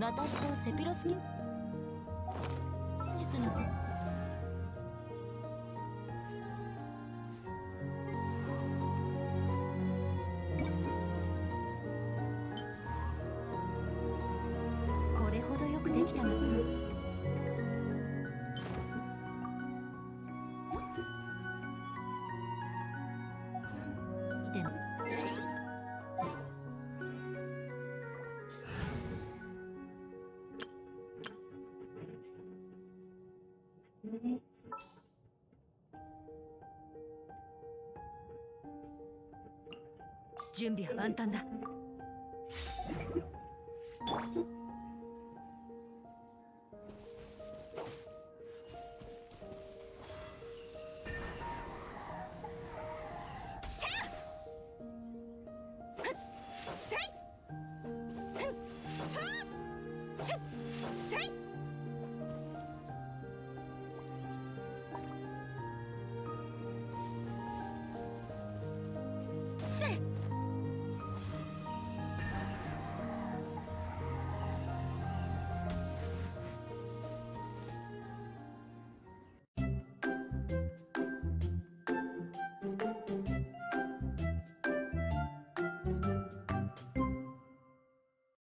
私とセピロスキン実につこれほどよくできたの。準備は万端だ。